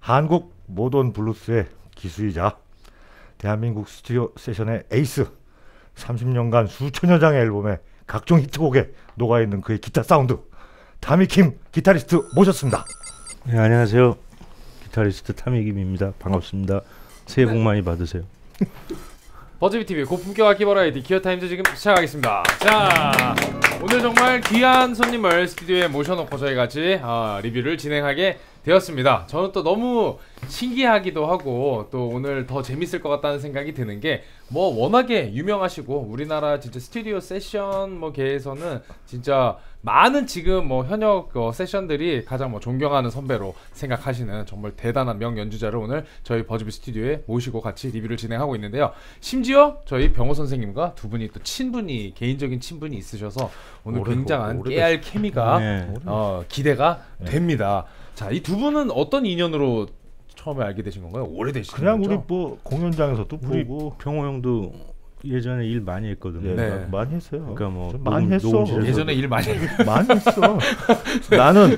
한국 모던 블루스의 기수이자 대한민국 스튜디오 세션의 에이스, 30년간 수천여 장의 앨범에 각종 히트곡에 녹아있는 그의 기타 사운드, 타미 김 기타리스트 모셨습니다. 네, 안녕하세요. 기타리스트 타미 김입니다. 반갑습니다. 새해 복 많이 받으세요. 버즈비TV 고품격 악기 버라이티 기어타임즈 지금 시작하겠습니다. 자, 오늘 정말 귀한 손님을 스튜디오에 모셔놓고 저희 같이 리뷰를 진행하게 되었습니다. 저는 또 너무 신기하기도 하고 또 오늘 더 재밌을 것 같다는 생각이 드는 게, 뭐 워낙에 유명하시고 우리나라 진짜 스튜디오 세션 뭐 계에서는 진짜 많은 지금 뭐 현역 세션들이 가장 뭐 존경하는 선배로 생각하시는 정말 대단한 명연주자를 오늘 저희 버즈비 스튜디오에 모시고 같이 리뷰를 진행하고 있는데요. 심지어 저희 병호 선생님과 두 분이 또 친분이, 개인적인 친분이 있으셔서 오늘 굉장한 깨알 케미가 네. 기대가 네. 됩니다. 자, 이 두 분은 어떤 인연으로 처음에 알게 되신 건가요? 오래되시죠? 그냥 거죠? 우리 뭐 공연장에서도 보고, 병호 형도 예전에 일 많이 했거든요. 네. 네. 많이 했어요. 그러니까 뭐 많이 했어. 예전에 일 많이 했어. 나는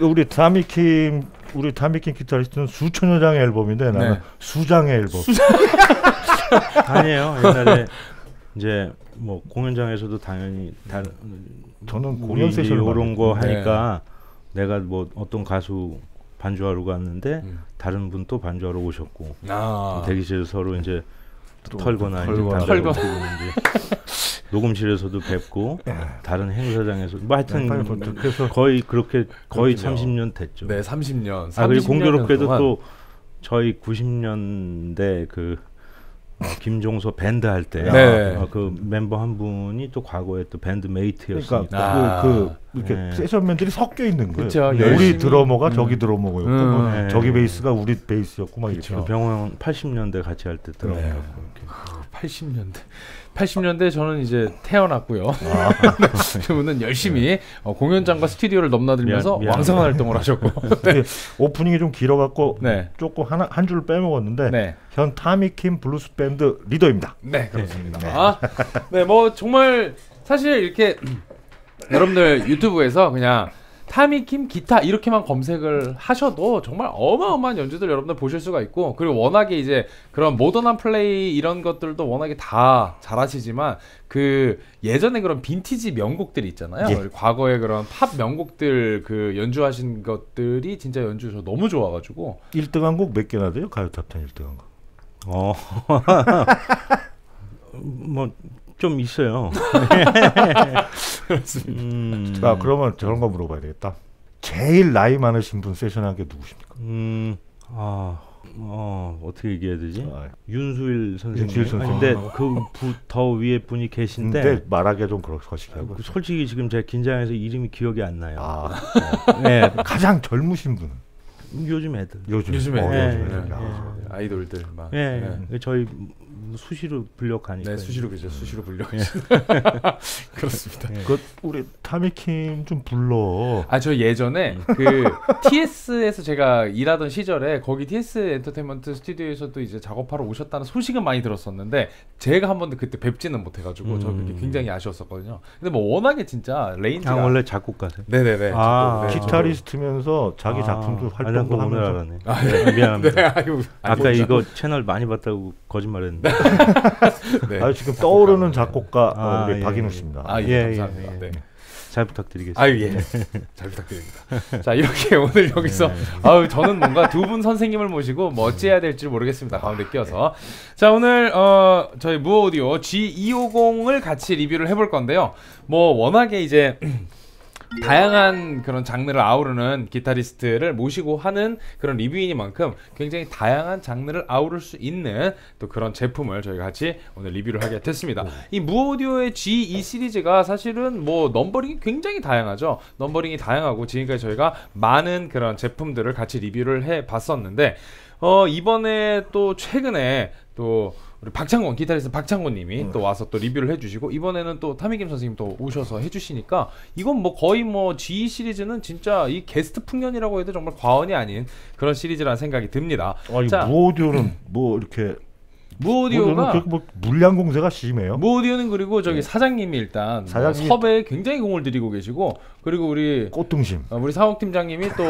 우리 타미킴, 기타리스트는 수천여 장의 앨범인데 나는 네. 수장의 앨범. 아니에요. 옛날에 이제 뭐 공연장에서도 당연히 다 저는 공연 세션 이런 거 하니까. 네. 내가 뭐 어떤 가수 반주하러 갔는데 다른 분 또 반주하러 오셨고 대기실에서 서로 이제 털거나 녹음실에서도 뵙고 다른 행사장에서 뭐 하여튼 그래서 거의 그렇게 거의 30년 됐죠. 네, 30년. 아, 그리고 공교롭게도 또 저희 90년대 그 김종서 밴드 할 때 그 멤버 한 분이 또 과거에 또 밴드 메이트였으니까 그러니까 그 이렇게 네. 세션맨들이 섞여 있는 거예요. 그쵸, 우리 드러머가 저기 드러머였고 네. 저기 베이스가 우리 베이스였고 막 이렇게. 병원 80년대 같이 할 때 드러머였고. 네. 80년대 저는 이제 태어났고요. 그분은 열심히 네. 공연장과 스튜디오를 넘나들면서 왕성한 활동을 하셨고 네. 오프닝이 좀 길어갖고 네. 조금 한 줄을 빼먹었는데 네. 현 타미킴 블루스 밴드 리더입니다. 네, 그렇습니다. 네, 뭐 정말 사실 이렇게 여러분들 유튜브에서 그냥 타미킴 기타 이렇게만 검색을 하셔도 정말 어마어마한 연주들 여러분들 보실 수가 있고, 그리고 워낙에 이제 그런 모던한 플레이 이런 것들도 워낙에 다 잘하시지만 그 예전에 그런 빈티지 명곡들이 있잖아요. 예. 과거에 그런 팝 명곡들 그 연주하신 것들이 진짜 연주 저 너무 좋아가지고. 1등한 곡 몇 개나 돼요? 가요 탑10 1등한 거. 뭐 좀 있어요. 그렇습니다. 자, 그러면 저런 거 물어봐야 되겠다. 제일 나이 많으신 분 세션한 게 누구십니까? 어떻게 얘기해야 되지? 윤수일 선생님. 근데 그 더 위에 분이 계신데 말하기가 좀 그렇시고. 솔직히 지금 제가 긴장해서 이름이 기억이 안 나요. 네, 가장 젊으신 분은? 요즘 애들. 요즘 아이돌들 막. 네, 저희 수시로 불려가니까. 네, 수시로 그죠. 수시로 불려. 그렇습니다. 그 우리 타미킴 좀 불러. 아, 저 예전에 그 TS에서 제가 일하던 시절에 거기 TS엔터테인먼트 스튜디오에서도 이제 작업하러 오셨다는 소식은 많이 들었었는데 제가 한 번도 그때 뵙지는 못해가지고 저 그게 굉장히 아쉬웠었거든요. 근데 뭐 워낙에 진짜 레인지가. 원래 작곡가세요? 네네네. 아, 작곡. 네, 기타리스트면서 자기 작품도 활동도 하면서. 네, 미안합니다. 네, 아까 이거 채널 많이 봤다고 거짓말했는데. 네. 아유, 지금 떠오르는 작곡가 우리 박인우 씨입니다. 감사합니다. 네. 잘 부탁드리겠습니다. 잘 부탁드립니다. 자, 이렇게 오늘 여기서 저는 뭔가 두 분 선생님을 모시고 뭐 어찌해야 될지 모르겠습니다. 가운데 끼어서. 자, 오늘 저희 Mooer Audio G250을 같이 리뷰를 해볼 건데요. 뭐 워낙에 이제 다양한 그런 장르를 아우르는 기타리스트를 모시고 하는 그런 리뷰이니만큼 굉장히 다양한 장르를 아우를 수 있는 또 그런 제품을 저희가 같이 오늘 리뷰를 하게 됐습니다. 이 무오디오의 G2 시리즈가 사실은 뭐 넘버링이 굉장히 다양하죠. 넘버링이 다양하고 지금까지 저희가 많은 그런 제품들을 같이 리뷰를 해 봤었는데 이번에 또 최근에 또 우리 박창권 기타리스트 박창권님이 또 와서 또 리뷰를 해주시고, 이번에는 또 타미김 선생님 또 오셔서 해주시니까 이건 뭐 거의 뭐 G 시리즈는 진짜 이 게스트 풍년이라고 해도 정말 과언이 아닌 그런 시리즈라는 생각이 듭니다. 아, 이 무오디오는 뭐 이렇게 무오디오가 뭐 물량 공세가 심해요. 무오디오는 그리고 저기 네. 사장님이 일단 사장님... 뭐 섭외에 굉장히 공을 들이고 계시고, 그리고 우리 꽃등심 우리 사옥팀장님이 또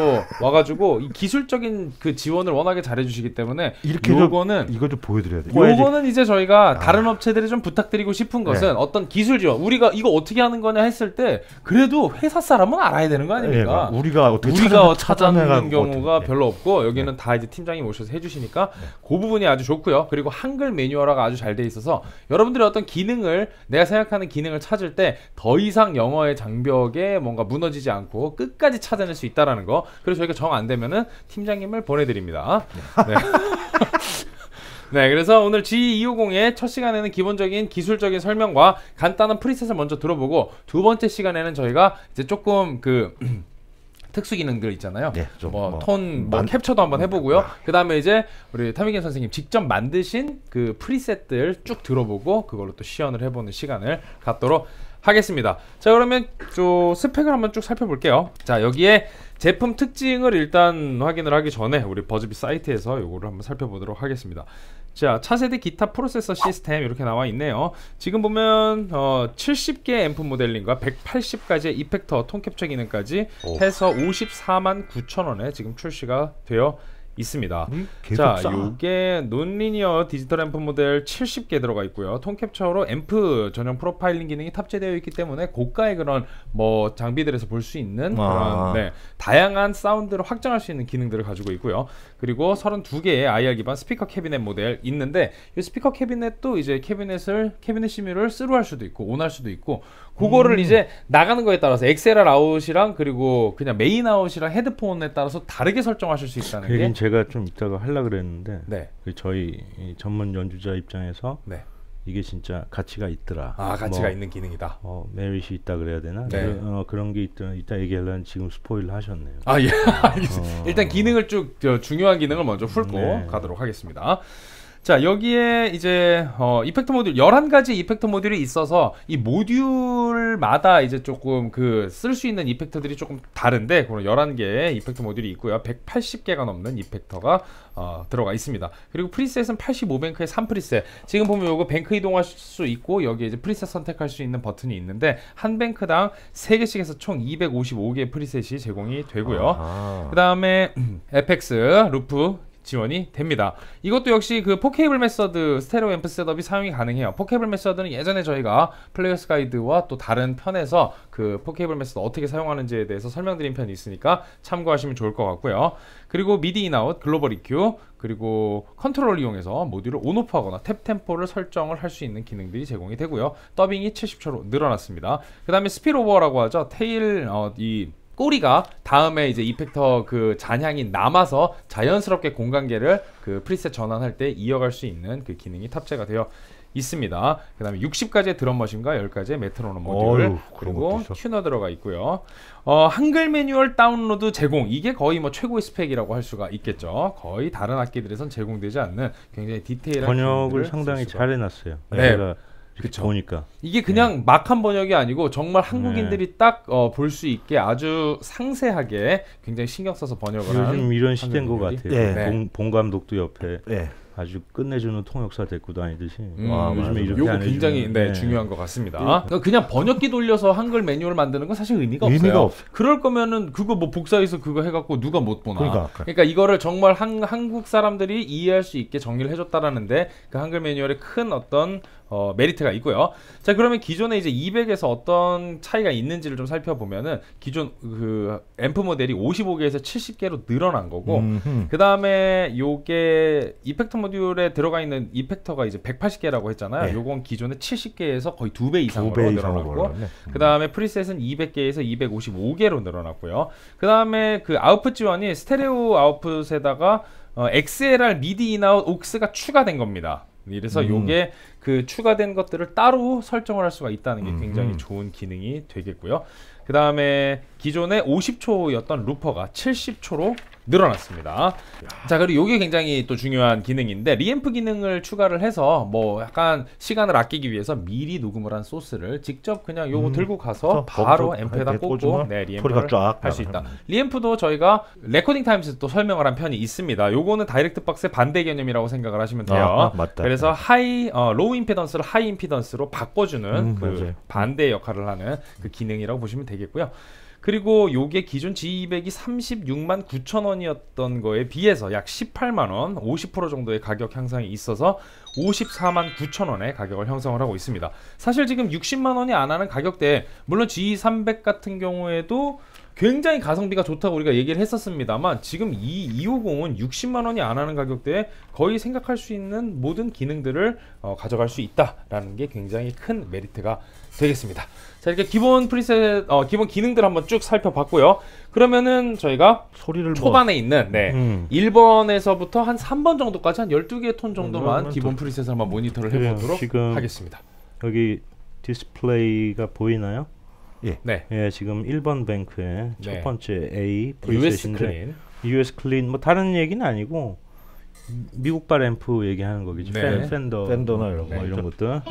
와가지고 이 기술적인 그 지원을 워낙에 잘해주시기 때문에 이렇게 요거는 이거 좀 보여드려야 돼요. 요거는 이제 저희가 다른 업체들이 좀 부탁드리고 싶은 것은 네. 어떤 기술 지원, 우리가 이거 어떻게 하는 거냐 했을 때 그래도 회사 사람은 알아야 되는 거 아닙니까? 네, 우리가 어떻게 찾아내는 경우가 네. 별로 없고 여기는 네. 다 이제 팀장이 오셔서 해주시니까 네. 그 부분이 아주 좋고요. 그리고 한글 매뉴얼화가 아주 잘 돼 있어서 여러분들의 어떤 기능을, 내가 생각하는 기능을 찾을 때 더 이상 영어의 장벽에 뭔가 무너지지 않고 끝까지 찾아낼 수 있다라는 거. 그래서 저희가 정 안 되면은 팀장님을 보내드립니다. 네. 네, 그래서 오늘 G250의 첫 시간에는 기본적인 기술적인 설명과 간단한 프리셋을 먼저 들어보고, 두 번째 시간에는 저희가 이제 조금 그 특수 기능들 있잖아요. 네, 뭐 톤, 뭐 캡처도 한번 해보고요. 그 다음에 이제 우리 타미 김 선생님 직접 만드신 그 프리셋들 쭉 들어보고 그걸로 또 시연을 해보는 시간을 갖도록 하겠습니다. 자, 그러면 저 스펙을 한번 쭉 살펴볼게요. 자, 여기에 제품 특징을 일단 확인을 하기 전에 우리 버즈비 사이트에서 요거를 한번 살펴보도록 하겠습니다. 자, 차세대 기타 프로세서 시스템 이렇게 나와 있네요. 지금 보면 70개의 앰프 모델링과 180가지의 이펙터 톤 캡처 기능까지 해서 549,000원에 지금 출시가 되어 있습니다. 자, 요게 논리니어 디지털 앰프 모델 70개 들어가 있고요. 톤 캡처로 앰프 전용 프로파일링 기능이 탑재되어 있기 때문에 고가의 그런 뭐 장비들에서 볼 수 있는 그런 네, 다양한 사운드를 확장할 수 있는 기능들을 가지고 있고요. 그리고 32개의 IR 기반 스피커 캐비넷 모델 있는데, 이 스피커 캐비넷도 이제 캐비넷 시뮬을 스루 할 수도 있고 온 할 수도 있고, 그거를 이제 나가는 거에 따라서 XLR 아웃이랑 그리고 그냥 메인 아웃이랑 헤드폰에 따라서 다르게 설정하실 수 있다는 게, 제가 좀 이따가 하려고 그랬는데 네. 저희 전문 연주자 입장에서 네. 이게 진짜 가치가 있더라. 아, 가치가 있는 기능이다. 메리시 있다 그래야 되나? 네. 그런 게 있더라. 이따 얘기하려면 지금 스포일러 하셨네요. 아, 예. 일단 기능을 쭉 중요한 기능을 먼저 훑고 네. 가도록 하겠습니다. 자, 여기에 이제 이펙터 모듈 11가지 이펙터 모듈이 있어서 이 모듈마다 이제 조금 그 쓸 수 있는 이펙터들이 조금 다른데, 그런 11개의 이펙터 모듈이 있고요. 180개가 넘는 이펙터가 들어가 있습니다. 그리고 프리셋은 85뱅크의 3프리셋. 지금 보면 요거 뱅크 이동할 수 있고, 여기에 이제 프리셋 선택할 수 있는 버튼이 있는데 한 뱅크당 3개씩 해서 총 255개의 프리셋이 제공이 되고요. 그다음에 에펙스, 루프 지원이 됩니다. 이것도 역시 그 포케이블 메서드 스테레오 앰프 셋업이 사용이 가능해요. 포케이블 메서드는 예전에 저희가 플레이어스 가이드와 또 다른 편에서 그 포케이블 메서드 어떻게 사용하는지에 대해서 설명드린 편이 있으니까 참고하시면 좋을 것 같고요. 그리고 미디 인아웃, 글로벌 EQ, 그리고 컨트롤을 이용해서 모듈을 온오프 하거나 탭 템포를 설정을 할 수 있는 기능들이 제공이 되고요. 더빙이 70초로 늘어났습니다. 그 다음에 스피로버라고 하죠. 테일 이 꼬리가 다음에 이제 이펙터 그 잔향이 남아서 자연스럽게 공간계를 그 프리셋 전환할 때 이어갈 수 있는 그 기능이 탑재가 되어 있습니다. 그 다음에 60가지의 드럼 머신과 10가지의 메트로놈 모듈, 그리고 튜너 들어가 있고요. 한글 매뉴얼 다운로드 제공, 이게 거의 뭐 최고의 스펙이라고 할 수가 있겠죠. 거의 다른 악기들에선 제공되지 않는 굉장히 디테일한 번역을 상당히 잘 해놨어요. 네. 그쵸. 보니까 이게 그냥 네. 막한 번역이 아니고 정말 한국인들이 네. 딱 볼 수 있게 아주 상세하게 굉장히 신경 써서 번역을 하는, 요즘 이런 시대인 것 같아요. 네. 네. 봉 감독도 옆에 네. 아주 끝내주는 통역사 데리고 다니듯이 요즘에 이렇게 안 해주면 굉장히 네, 네. 중요한 것 같습니다. 네. 그냥 번역기 돌려서 한글 매뉴얼 만드는 건 사실 의미가 없어요. 그럴 거면은 그거 뭐 복사해서 그거 해갖고 누가 못 보나. 그러니까 이거를 정말 한국 사람들이 이해할 수 있게 정리를 해줬다라는데 그 한글 매뉴얼에 큰 어떤 메리트가 있고요. 자, 그러면 기존에 이제 200에서 어떤 차이가 있는지를 좀 살펴보면은 기존 그 앰프 모델이 55개에서 70개로 늘어난 거고, 그 다음에 요게 이펙터 모듈에 들어가 있는 이펙터가 이제 180개라고 했잖아요. 네. 요건 기존에 70개에서 거의 2배 이상으로 늘어났고, 그 다음에 프리셋은 200개에서 255개로 늘어났고요. 그 다음에 그 아웃풋 지원이 스테레오 아웃풋에다가 XLR 미디 인아웃 옥스가 추가된 겁니다. 이래서 요게 그 추가된 것들을 따로 설정을 할 수가 있다는 게 굉장히 좋은 기능이 되겠고요. 그 다음에 기존에 50초였던 루퍼가 70초로 늘어났습니다. 자, 그리고 이게 굉장히 또 중요한 기능인데, 리앰프 기능을 추가를 해서 뭐 약간 시간을 아끼기 위해서 미리 녹음을 한 소스를 직접 그냥 요거 들고 가서 바로 앰프에다 꽂고 네, 리앰프를 할 수 있다. 리앰프도 저희가 레코딩 타임스에서 또 설명을 한 편이 있습니다. 요거는 다이렉트 박스의 반대 개념이라고 생각을 하시면 돼요. 맞다. 그래서 하이 로우 임피던스를 하이 임피던스로 바꿔주는 그 반대 역할을 하는 그 기능이라고 보시면 되겠고요. 그리고 요게 기존 G200이 369,000원이었던 거에 비해서 약 18만원, 50% 정도의 가격 향상이 있어서 549,000원의 가격을 형성을 하고 있습니다. 사실 지금 60만원이 안 하는 가격대에, 물론 G300 같은 경우에도 굉장히 가성비가 좋다고 우리가 얘기를 했었습니다만, 지금 이 250은 60만원이 안 하는 가격대에 거의 생각할 수 있는 모든 기능들을 가져갈 수 있다라는 게 굉장히 큰 메리트가 되겠습니다. 자, 이렇게 기본 프리셋, 기본 기능들 한번 쭉 살펴봤고요. 그러면은 저희가 소리를 초반에 있는 1번에서부터 한 3번 정도까지 한 12개의 톤 정도만 기본 프리셋을 한번 모니터를 해보도록 하겠습니다. 여기 디스플레이가 보이나요? 예. 네. 예, 지금 1번 뱅크에 네. 첫 번째 A 프리셋인데 US 클린 뭐 다른 얘기는 아니고 미국발 앰프 얘기하는 거겠죠. 네. 팬더나 이런 것들.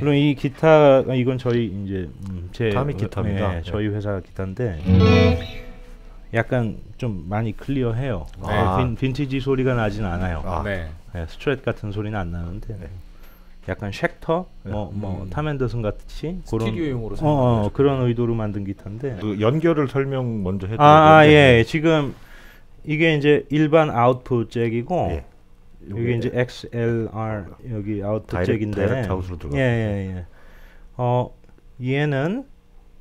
물론 이 기타 이건 저희 이제 제 타미 기타입니다. 네, 저희 회사 기타인데 약간 좀 많이 클리어해요. 네. 빈티지 소리가 나진 않아요. 네. 네, 스트랫 같은 소리는 안 나는데. 네. 약간 쉑터, 탐앤더슨 같이 스튜디오용으로 그런 의도로 만든 기타인데, 그 연결을 설명 먼저 해드릴게요. 예, 지금 이게 이제 일반 아웃풋 잭이고 예. 이게 이제 XLR 여기 아웃풋 잭인데 다이렉트 아웃으로 들어가요. 예. 얘는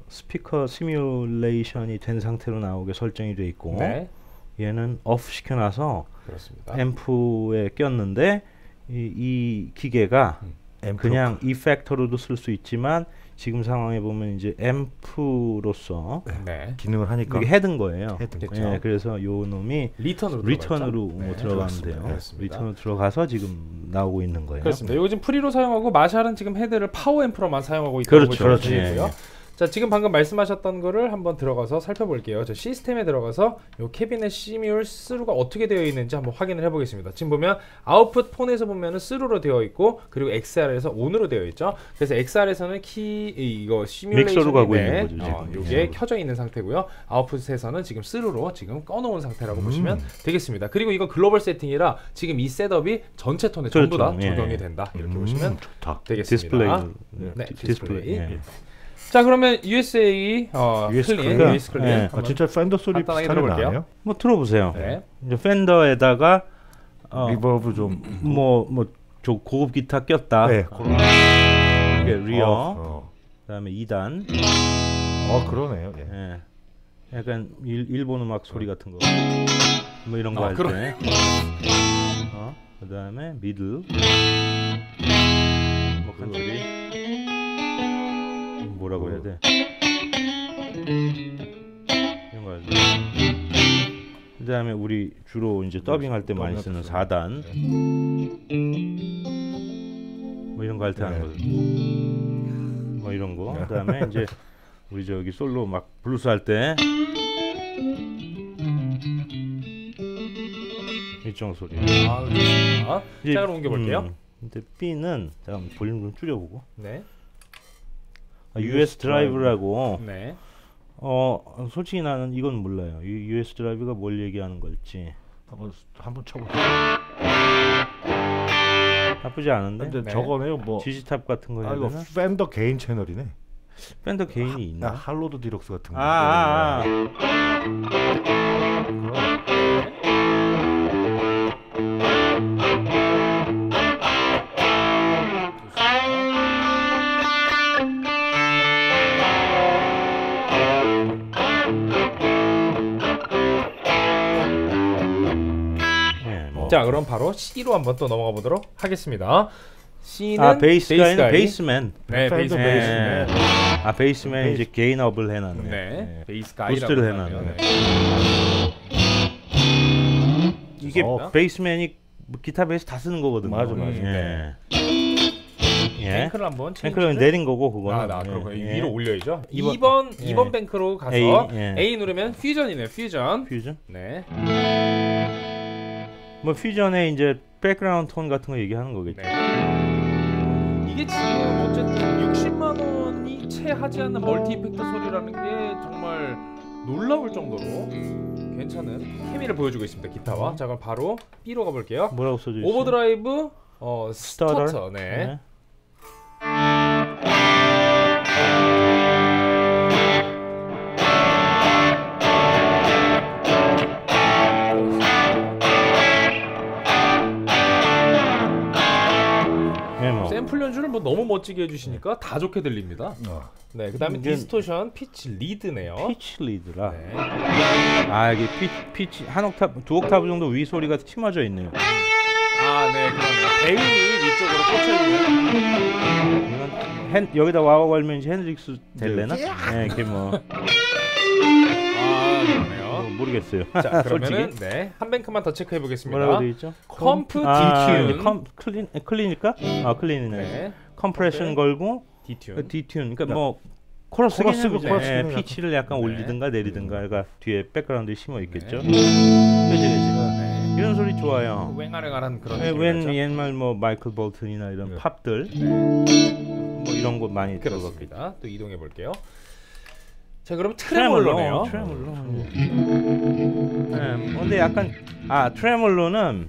스피커 시뮬레이션이 된 상태로 나오게 설정이 돼 있고 네. 얘는 오프 시켜놔서 그렇습니다. 앰프에 꼈는데 이 기계가 그냥 이펙터로도 쓸 수 있지만 지금 상황에 보면 이제 앰프로서 네. 기능을 하니까 이게 헤드인 거예요. 네, 그래서 요 놈이 리턴으로 네, 들어가면 돼요. 리턴으로 들어가서 지금 나오고 있는 거예요. 그렇습니다. 요거 지금 프리로 사용하고 마샬은 지금 헤드를 파워 앰프로만 사용하고 있다고 보시면 되고요. 자, 지금 방금 말씀하셨던 거를 한번 들어가서 살펴볼게요. 저 시스템에 들어가서 요 캐비넷 시뮬 스루가 어떻게 되어 있는지 한번 확인을 해보겠습니다. 지금 보면 아웃풋 폰에서 보면은 스루로 되어 있고, 그리고 XR에서 온으로 되어 있죠. 그래서 XR에서는 이거 시뮬레이션으로 가고 있는 거죠. 요게 켜져 있는 상태고요. 아웃풋에서는 지금 스루로 지금 꺼놓은 상태라고 보시면 되겠습니다. 그리고 이거 글로벌 세팅이라 지금 이 셋업이 전체 톤에 전부 다 적용이 된다. 이렇게 보시면 되겠습니다. 디스플레이. 자, 그러면 USA US 클린. 네. 진짜 팬더 소리 비슷한 거 나네요. 뭐 들어보세요. 네. 이제 팬더에다가 리버브 좀 좀 고급 기타 꼈다. 네. 이게 리어. 그다음에 2단. 그러네요. 예. 네. 약간 일본 음악 소리 같은 거. 뭐 이런 거 할 때. 그다음에 미들. 목한 소리. 뭐라고 해야 돼? 이런 거 알죠? 그 다음에 우리 주로 이제 더빙할 때 많이 쓰는 4단 뭐 이런 거 할 때 하는 거죠. 뭐 이런 거. 그 다음에 이제 우리 저기 솔로 막 블루스 할 때 일정 소리. 이제 짝으로 옮겨볼게요. 근데 B는 잠깐 볼륨 좀 줄여보고. 네. US 드라이브라고 네. 솔직히 나는 이건 몰라요. US 드라이브가 뭘 얘기하는 걸지. 한번 쳐볼게요. 나쁘지 않은데? 근데 네. 저거네요. 뭐 지지탑 같은 거 해야 되나? 이거 팬더 개인 채널이네. 팬더 개인이 있나? 할로드 디럭스 같은 거. 자, 그럼 바로 C로 한번 또 넘어가 보도록 하겠습니다. C는 베이스맨. 네, 베이스맨. 베이스맨 이제 게인업을 해놨네. 네, 베이스가이라고 해놨네. 이게 베이스맨이 기타 베이스 다 쓰는 거거든요. 맞아. 네. 예. 뱅크를 한번 뱅크를 내린 거고 그거는 그렇군요. 예. 위로 올려야죠. 2번 예. 2번 뱅크로 가서 A, 예. A 누르면 퓨전이네요. 퓨전. 네. 뭐 퓨전에 이제 백그라운드 톤 같은 거 얘기하는 거겠죠. 네. 이게 지금 어쨌든 60만 원이 채 하지 않는 멀티 이펙트 소리라는 게 정말 놀라울 정도로 괜찮은 케미를 보여주고 있습니다. 기타와. 자, 그럼 바로 B로 가볼게요. 뭐라고 써져 있어요? 오버드라이브 스타터. 네. 네. 샘플 연주를 뭐 너무 멋지게 해주시니까 다 좋게 들립니다. 네, 그 다음에 디스토션 피치 리드네요. 피치 리드라. 네. 아, 이게 피치 한 옥타브, 두 옥타브 정도 위 소리가 치마져 있네요. 아, 네, 그러면 배음이 위쪽으로 꽂혀 있네요. 여기다 와와 걸면 이제 헨드릭스 될래나? 네, 이게 뭐. 아, 그러네요. 모르겠어요. 자, 그러면은 네, 한 뱅크만 더 체크해 보겠습니다. 뭐라고 돼 있죠? 컴프 디튠. 클린일까? 아, 클린이네. 네. 컴프레션 걸고 디튠. 그러니까 뭐 코러스고 네. 피치를 약간 네. 올리든가 내리든가 그러니까 뒤에 백그라운드에 심어 있겠죠. 네. 네. 이런 소리 좋아요. 웽아랭아란 그런 웬 옛날 뭐 마이클 볼튼이나 이런 네. 팝들. 네. 뭐 이런 곳 많이 들어갑니다. 또 이동해 볼게요. 자, 그럼 트레몰로네요. 트레몰로. 근데 약간 트레몰로는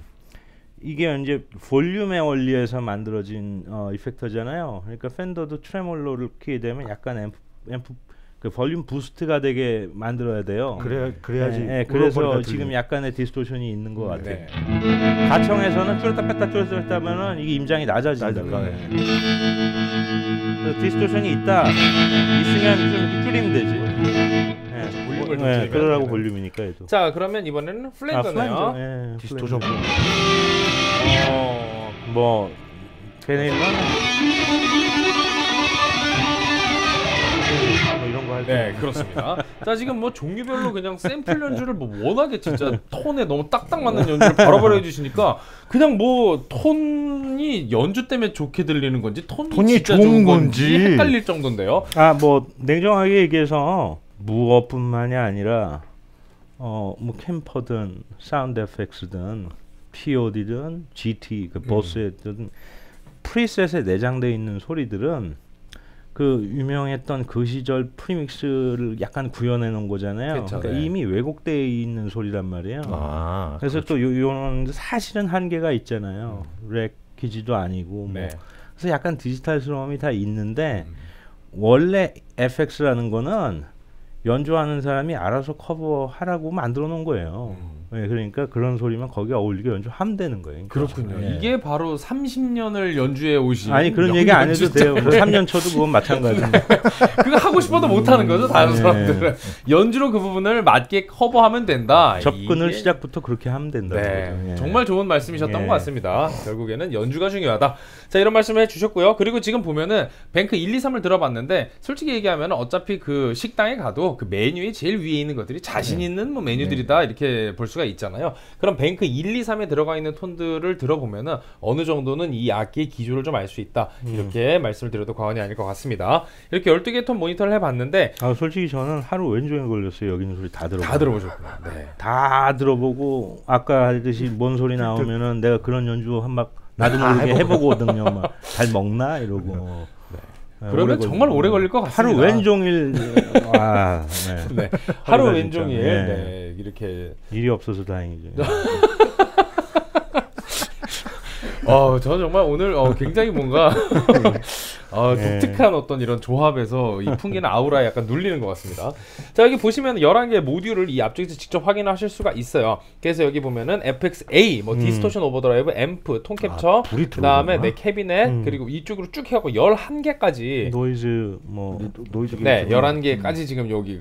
이게 이제 볼륨의 원리에서 만들어진 이펙터잖아요. 그러니까 펜더도 트레몰로를 키게 되면 약간 앰프 그 볼륨 부스트가 되게 만들어야 돼요. 그래야지. 네, 그래서 지금 약간의 디스토션이 있는 것 같아요. 네. 가청에서는 줄었다 뺐다 줄었다 뺐다 하면은 이게 임장이 낮아진다. 네. 그래서 디스토션이 있으면 좀 이렇게 줄이면 되지. 네. 볼륨을 네, 그러라고 되네. 볼륨이니까 얘도. 자, 그러면 이번에는 플랜저네요. 네, 디스토션. 뭐 걔네는 네, 그렇습니다. 자, 지금 뭐 종류별로 그냥 샘플 연주를 뭐 워낙에 진짜 톤에 너무 딱딱 맞는 연주를 바로바로 해주시니까 그냥 뭐 톤이 연주 때문에 좋게 들리는 건지 톤이 진짜 좋은 건지 헷갈릴 정도인데요. 뭐 냉정하게 얘기해서 무엇뿐만이 아니라 뭐 캠퍼든 사운드 FX든 POD든 GT 그 버스든 프리셋에 내장되어 있는 소리들은 그 유명했던 그 시절 프리믹스를 약간 구현해 놓은 거잖아요. 그렇죠, 그러니까 네. 이미 왜곡되어 있는 소리란 말이에요. 그래서 그렇죠. 또 이런 사실은 한계가 있잖아요. 렉 기지도 아니고 네. 뭐. 그래서 약간 디지털스러움이 다 있는데 원래 FX라는 거는 연주하는 사람이 알아서 커버하라고 만들어 놓은 거예요. 네, 그러니까 그런 소리만 거기에 어울리게 연주하면 되는 거예요. 그러니까. 그렇군요. 네. 이게 바로 30년을 연주해 오신 아니 그런 얘기 안 해도 돼요. 3년 쳐도 그건 마찬가지입니다. 그거 하고 싶어도 못하는 거죠. 다른 사람들은. 연주로 그 부분을 맞게 커버하면 된다. 접근을 이게... 시작부터 그렇게 하면 된다. 네. 네. 정말 좋은 말씀이셨던 네. 것 같습니다. 결국에는 연주가 중요하다. 자, 이런 말씀을 해주셨고요. 그리고 지금 보면은 뱅크 1, 2, 3을 들어봤는데 솔직히 얘기하면 어차피 그 식당에 가도 그 메뉴의 제일 위에 있는 것들이 자신 있는 뭐 메뉴들이다 이렇게 볼 수가 있잖아요. 그럼 뱅크 1, 2, 3에 들어가 있는 톤들을 들어보면은 어느 정도는 이 악기의 기조를 좀 알 수 있다. 이렇게 말씀을 드려도 과언이 아닐 것 같습니다. 이렇게 12개 톤 모니터를 해봤는데 솔직히 저는 하루 왼종일 걸렸어요. 여기 있는 소리 다 들어보셨구나. 네. 다 들어보고 아까 하듯이 뭔 소리 나오면은 내가 그런 연주 한막 나도 모르게 해보거든요. 막 잘 먹나 이러고. 네. 네, 그러면 정말 오래 걸릴 것 같습니다. 하루 왼종일 네. 하루 왼종일 네. 이렇게 일이 없어서 다행이죠. 저 정말 오늘 굉장히 뭔가 독특한 어떤 이런 조합에서 이 풍기는 아우라에 약간 눌리는 것 같습니다. 자, 여기 보시면 11개의 모듈을 이 앞쪽에서 직접 확인하실 수가 있어요. 그래서 여기 보면은 FX-A, 뭐 디스토션 오버드라이브, 앰프, 톤 캡처, 그 다음에 내 캐비넷, 그리고 이쪽으로 쭉 해갖고 11개까지 노이즈 노이즈 네, 11개까지 지금 여기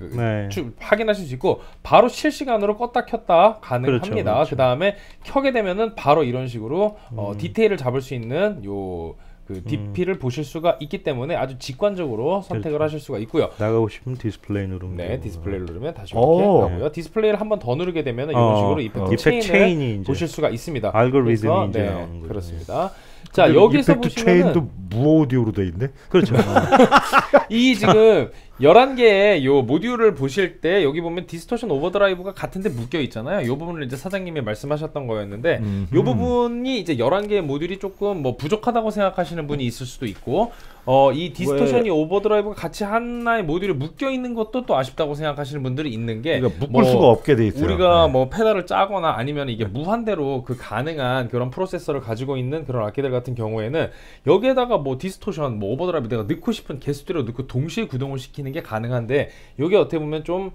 쭉 확인하실 수 있고 바로 실시간으로 껐다 켰다 가능합니다. 그렇죠. 그 다음에 켜게 되면은 바로 이런 식으로 디테일을 잡을 수 있는 요 그 DP를 보실 수가 있기 때문에 아주 직관적으로 선택을 하실 수가 있고요. 나가고 싶으면 디스플레이 누르면 네, 디스플레이를 누르면 다시 이렇게 가고요. 디스플레이를 한 번 더 누르게 되면 이런 식으로 이펙트 체인을 보실 수가 있습니다. 알고리즘이 이제 나오는 거예요. 그렇습니다. 자, 여기서 보시면은 무오디오로 돼 있네. 그렇죠. 이 지금 11개의 요 모듈을 보실 때 여기 보면 디스토션 오버드라이브가 같은데 묶여 있잖아요. 요 부분을 이제 사장님이 말씀하셨던 거였는데 요 부분이 이제 11개의 모듈이 조금 뭐 부족하다고 생각하시는 분이 있을 수도 있고 이 디스토션이 오버드라이브가 같이 하나의 모듈이 묶여 있는 것도 또 아쉽다고 생각하시는 분들이 있는 게 그러니까 묶을 수가 없게 돼 있어요. 우리가 네. 뭐 페달을 짜거나 아니면 이게 무한대로 그 가능한 그런 프로세서를 가지고 있는 그런 악기들 같은 경우에는 여기에다가 뭐 디스토션, 뭐 오버드라이브 내가 넣고 싶은 개수대로 넣고 동시에 구동을 시키는 게 가능한데 이게 어떻게 보면 좀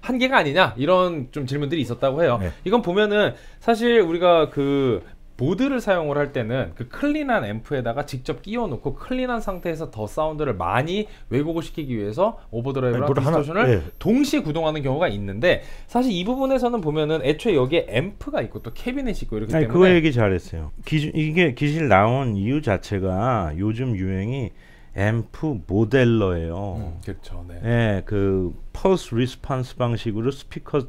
한계가 아니냐 이런 좀 질문들이 있었다고 해요. 네. 이건 보면은 사실 우리가 그 보드를 사용을 할 때는 그 클린한 앰프에다가 직접 끼워 놓고 클린한 상태에서 더 사운드를 많이 왜곡을 시키기 위해서 오버드라이브랑 디스토션을 네. 동시에 구동하는 경우가 있는데 사실 이 부분에서는 보면은 애초에 여기에 앰프가 있고 또 캐비넷이 있고 이렇기 때문에 그거 얘기 잘했어요. 이게 기술 나온 이유 자체가 요즘 유행이 앰프 모델러예요. 그렇죠. 네. 네, 그 펄스 리스폰스 방식으로 스피커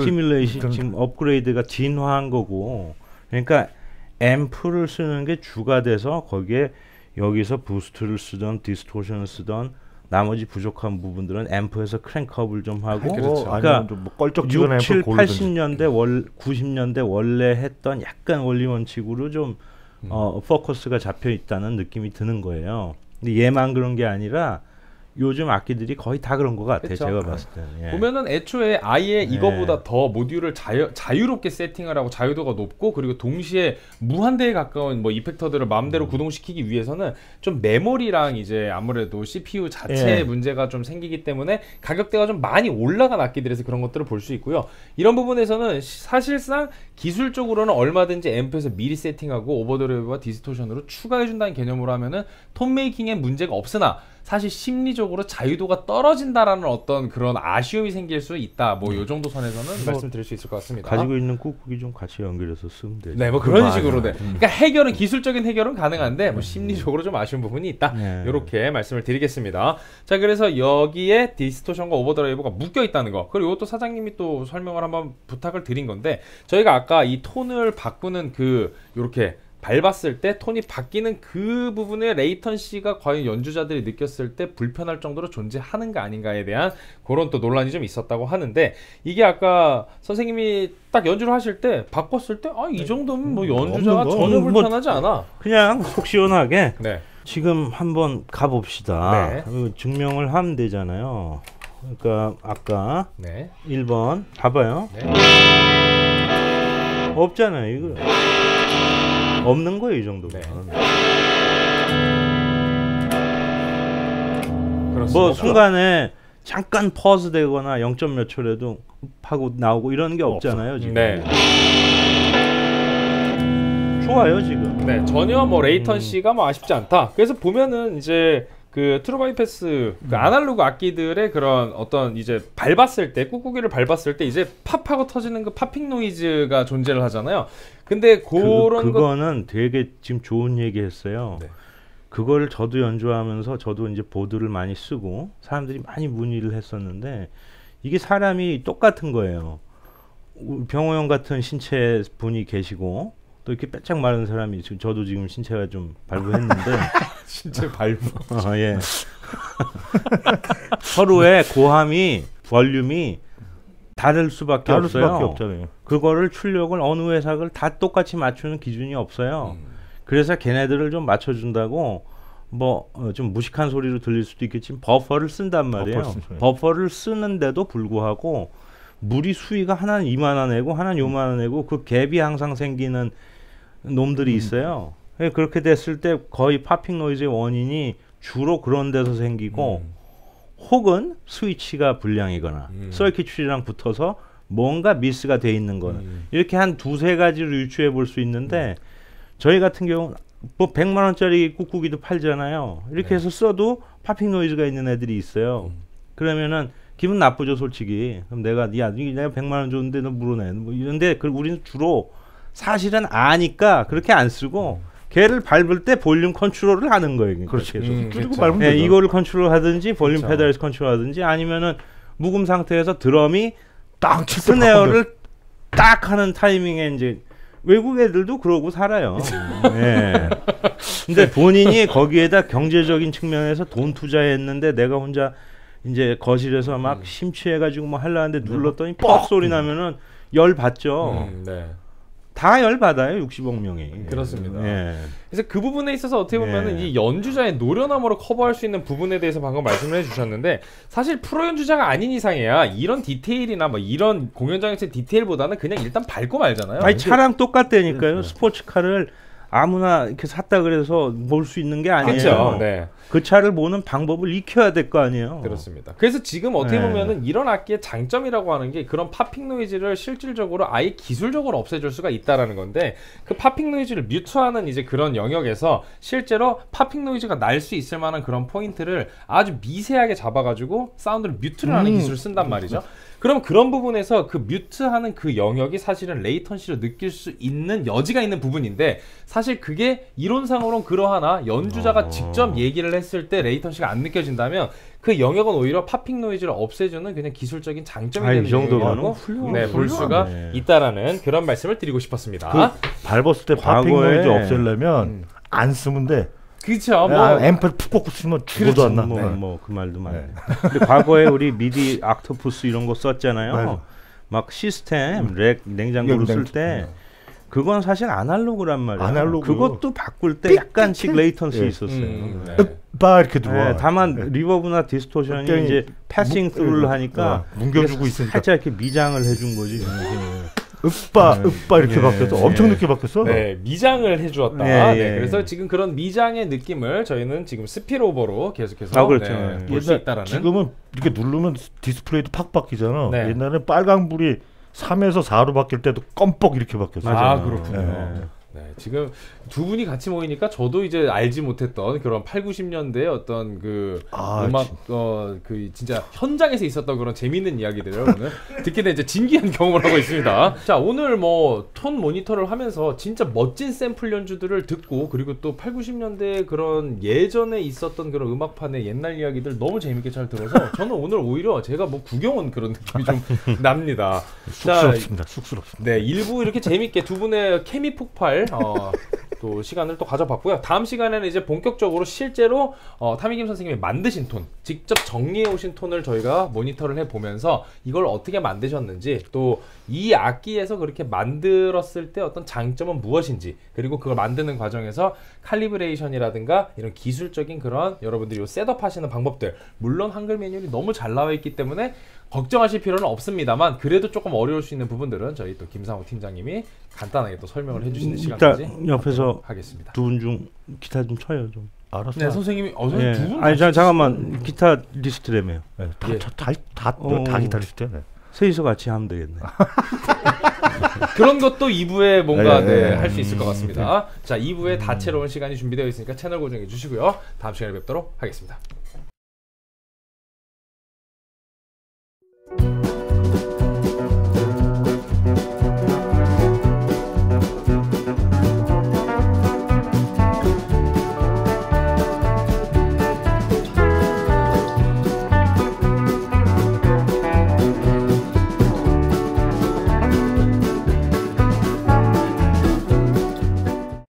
시뮬레이션 지금 업그레이드가 진화한 거고 그러니까 앰프를 쓰는 게 주가 돼서 거기에 여기서 부스트를 쓰던 디스토션을 쓰던 나머지 부족한 부분들은 앰프에서 크랭크업을 좀 하고 그렇죠. 그러니까 뭐 껄쩍지근한 6, 7, 80년대, 90년대 원래 했던 약간 원리 원칙으로 좀 포커스가 잡혀 있다는 느낌이 드는 거예요. 근데 얘만 그런 게 아니라 요즘 악기들이 거의 다 그런 것 같아요. 제가 봤을 때는 예. 보면은 애초에 아예 이거보다 예. 더 모듈을 자유롭게 세팅을 하고 자유도가 높고 그리고 동시에 무한대에 가까운 뭐 이펙터들을 마음대로 구동시키기 위해서는 좀 메모리랑 이제 아무래도 CPU 자체의 예. 문제가 좀 생기기 때문에 가격대가 좀 많이 올라간 악기들에서 그런 것들을 볼 수 있고요. 이런 부분에서는 사실상 기술적으로는 얼마든지 앰프에서 미리 세팅하고 오버드라이브와 디스토션으로 추가해준다는 개념으로 하면은 톤 메이킹에 문제가 없으나 사실 심리적으로 자유도가 떨어진다라는 어떤 그런 아쉬움이 생길 수 있다. 뭐 요 정도 선에서는 말씀드릴 수 있을 것 같습니다. 가지고 있는 꾹꾹이 좀 같이 연결해서 쓰면 되죠. 네, 뭐 그런 식으로 네. 그러니까 해결은 기술적인 해결은 가능한데 뭐 심리적으로 좀 아쉬운 부분이 있다. 이렇게 네. 말씀을 드리겠습니다. 자, 그래서 여기에 디스토션과 오버드라이브가 묶여 있다는 거. 그리고 이것도 사장님이 또 설명을 한번 부탁을 드린 건데 저희가 아까 이 톤을 바꾸는 그 요렇게 밟았을 때 톤이 바뀌는 그 부분의 레이턴시가 과연 연주자들이 느꼈을 때 불편할 정도로 존재하는가 아닌가에 대한 그런 또 논란이 좀 있었다고 하는데 이게 아까 선생님이 딱 연주를 하실 때 바꿨을 때 아, 이 정도면 뭐 연주자가 전혀 불편하지 않아. 그냥 속 시원하게 네. 지금 한번 가봅시다. 네. 증명을 하면 되잖아요. 그러니까 아까 네. 1번 봐봐요. 네. 없잖아요. 이거. 없는 거예요, 이 정도면. 네. 뭐 순간에 잠깐 퍼즈 되거나 0.몇 초라도 하고 나오고 이런 게 없잖아요, 지금. 네. 좋아요, 지금. 네, 전혀 뭐 레이턴시가 뭐 아쉽지 않다. 그래서 보면은 이제 그 트루바이패스 그 아날로그 악기들의 그런 어떤 이제 밟았을 때 꾹꾹이를 밟았을 때 이제 팝하고 터지는 그 팝핑 노이즈가 존재를 하잖아요. 근데 그거는 되게 지금 좋은 얘기 했어요. 네. 그걸 저도 연주하면서 저도 이제 보드를 많이 쓰고 사람들이 많이 문의를 했었는데 이게 사람이 똑같은 거예요. 병호 형 같은 신체 분이 계시고 또 이렇게 빼짝 마른 사람이 지금 저도 지금 신체가 좀 발부했는데 신체 발부 예. 서로의 고함이 볼륨이 다를 수밖에 없잖아요. 그거를 출력을 어느 회사를 다 똑같이 맞추는 기준이 없어요. 그래서 걔네들을 좀 맞춰준다고 뭐 좀 무식한 소리로 들릴 수도 있겠지만 버퍼를 쓴단 말이에요. 버퍼를 쓰는데도 불구하고 물이 수위가 하나는 이만한 애고 하나는 요만한 애고 그 갭이 항상 생기는 놈들이 있어요. 그렇게 됐을 때 거의 파핑 노이즈의 원인이 주로 그런 데서 생기고 혹은 스위치가 불량이거나 서킷 추리랑 붙어서 뭔가 미스가 돼 있는 거는 이렇게 한 두세 가지로 유추해 볼 수 있는데 저희 같은 경우는 뭐 100만 원짜리 꾹꾹이도 팔잖아요. 이렇게 네. 해서 써도 파핑 노이즈가 있는 애들이 있어요. 그러면은 기분 나쁘죠, 솔직히. 그럼 내가 100만 원 줬는데 너 물어내. 뭐 이런데 우리는 주로 사실은 아니까 그렇게 안 쓰고 걔를 밟을 때 볼륨 컨트롤을 하는 거예요. 그렇죠. 그리고 밟으면 네, 이거를 컨트롤하든지 볼륨 그쵸. 페달에서 컨트롤하든지 아니면은 묵음 상태에서 드럼이 딱 스네어를 딱 하는 타이밍에 이제 외국 애들도 그러고 살아요. 네. 근데 본인이 거기에다 경제적인 측면에서 돈 투자했는데 내가 혼자 이제 거실에서 막 심취해가지고 뭐 하려는데 눌렀더니 뻑 소리 나면은 열 받죠. 네. 다 열 받아요, 60억 명이. 그렇습니다. 예. 그래서 그 부분에 있어서 어떻게 보면은 예. 이 연주자의 노련함으로 커버할 수 있는 부분에 대해서 방금 말씀을 해주셨는데, 사실 프로 연주자가 아닌 이상이야 이런 디테일이나 뭐 이런 공연장에서의 디테일보다는 그냥 일단 밟고 말잖아요. 아니 차랑 똑같다니까요. 스포츠카를 아무나 이렇게 샀다 그래서 볼 수 있는 게 아니에요. 그렇죠. 네. 그 차를 보는 방법을 익혀야 될 거 아니에요. 그렇습니다. 그래서 지금 어떻게 네. 보면은 이런 악기의 장점이라고 하는 게 그런 파핑 노이즈를 실질적으로 아예 기술적으로 없애줄 수가 있다라는 건데, 그 파핑 노이즈를 뮤트하는 이제 그런 영역에서 실제로 파핑 노이즈가 날 수 있을 만한 그런 포인트를 아주 미세하게 잡아가지고 사운드를 뮤트를 하는 기술을 쓴단 말이죠. 그럼 그런 부분에서 그 뮤트하는 그 영역이 사실은 레이턴시로 느낄 수 있는 여지가 있는 부분인데, 사실 그게 이론상으로는 그러하나 연주자가 직접 얘기를 했을 때 레이턴시가 안 느껴진다면 그 영역은 오히려 파핑 노이즈를 없애주는 그냥 기술적인 장점이 되는 영역이라고 네, 볼 수가 네. 있다라는 그런 말씀을 드리고 싶었습니다. 그 밟았을 때 파핑 노이즈 없애려면 안 쓰면 돼. 그렇죠. 뭐 앰프를 푹 꽂고 쓰면 죽어도 안 나. 뭐 그 말도 맞네. 근데 과거에 우리 미디 악토프스 이런 거 썼잖아요. 네. 막 시스템 렉 냉장고로 쓸 때 그건 사실 아날로그란 말이에요. 아날로그. 그것도 바꿀 때 약간씩 레이턴스 있었어요. 이렇게 들어와. 네, 다만 리버브나 디스토션이 이제 패싱 스루를 하니까 뭉겨주고 있으니까 살짝 이렇게 미장을 해준 거지. 읍바 이렇게 바뀌었어. 엄청 늦게 바뀌었어. 네, 미장을 해주었다. 네, 그래서 지금 그런 미장의 느낌을 저희는 지금 스피로버로 계속해서 그렇죠. 네, 볼 수 있다라는. 지금은 이렇게 누르면 디스플레이도 팍 바뀌잖아. 네. 옛날에는 빨강불이 3에서 4로 바뀔 때도 껌뻑 이렇게 바뀌었어. 아 그렇군요. 네. 네, 지금 두 분이 같이 모이니까 저도 이제 알지 못했던 그런 8, 90년대의 어떤 그 음악 그 진짜 현장에서 있었던 그런 재밌는 이야기들을 오늘 듣게 된 이제 진기한 경험을 하고 있습니다. 자, 오늘 뭐 톤 모니터를 하면서 진짜 멋진 샘플 연주들을 듣고, 그리고 또 8, 90년대의 그런 예전에 있었던 그런 음악판의 옛날 이야기들 너무 재밌게 잘 들어서 저는 오늘 오히려 제가 뭐 구경 온 그런 느낌이 좀 납니다. 쑥스럽습니다. 쑥스럽습니다. 네, 일부 이렇게 재밌게 두 분의 케미 폭발 또 시간을 또 가져봤고요. 다음 시간에는 이제 본격적으로 실제로 타미 김 선생님이 만드신 톤, 직접 정리해 오신 톤을 저희가 모니터를 해보면서 이걸 어떻게 만드셨는지, 또 이 악기에서 그렇게 만들었을 때 어떤 장점은 무엇인지, 그리고 그걸 만드는 과정에서 칼리브레이션이라든가 이런 기술적인 그런 여러분들이 요 셋업 하시는 방법들, 물론 한글 매뉴얼이 너무 잘 나와 있기 때문에 걱정하실 필요는 없습니다만, 그래도 조금 어려울 수 있는 부분들은 저희 또 김상욱 팀장님이 간단하게 또 설명을 해주시는 시간까지 옆에서 하겠습니다. 두 분 중 기타 좀 쳐요 좀. 알았어. 네, 선생님이 선생님 두 분. 아니 잠깐만 기타 리스트라며요. 네, 다 기타 리스트야. 네. 셋이서 같이 하면 되겠네. 그런 것도 2부에 뭔가 할 수 있을 것 같습니다. 자, 2부에 다채로운 시간이 준비되어 있으니까 채널 고정해 주시고요. 다음 시간에 뵙도록 하겠습니다.